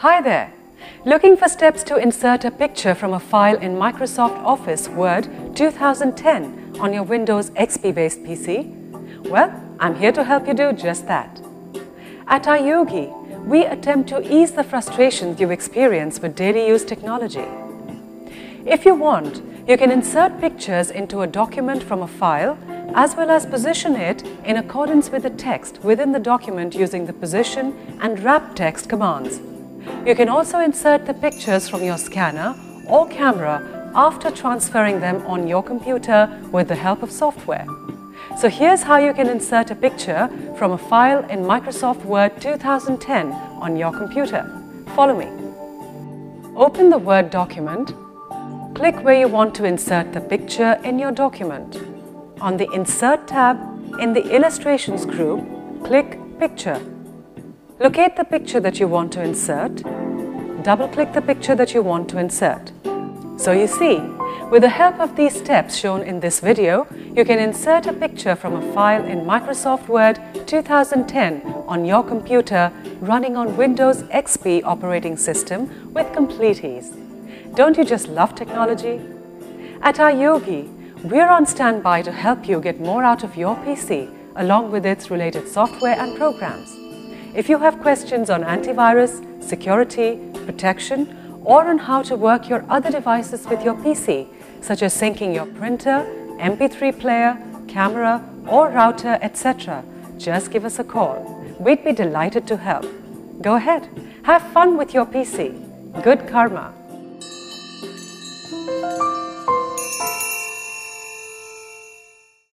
Hi there! Looking for steps to insert a picture from a file in Microsoft Office Word 2010 on your Windows XP-based PC? Well, I'm here to help you do just that. At iYogi, we attempt to ease the frustrations you experience with daily use technology. If you want, you can insert pictures into a document from a file as well as position it in accordance with the text within the document using the position and wrap text commands. You can also insert the pictures from your scanner or camera after transferring them on your computer with the help of software. So here's how you can insert a picture from a file in Microsoft Word 2010 on your computer. Follow me. Open the Word document. Click where you want to insert the picture in your document. On the Insert tab, in the Illustrations group, click Picture. Locate the picture that you want to insert. Double-click the picture that you want to insert. So you see, with the help of these steps shown in this video, you can insert a picture from a file in Microsoft Word 2010 on your computer running on Windows XP operating system with complete ease. Don't you just love technology? At iYogi, we're on standby to help you get more out of your PC along with its related software and programs. If you have questions on antivirus, security, protection, or on how to work your other devices with your PC, such as syncing your printer, MP3 player, camera, or router, etc., just give us a call. We'd be delighted to help. Go ahead, have fun with your PC. Good karma.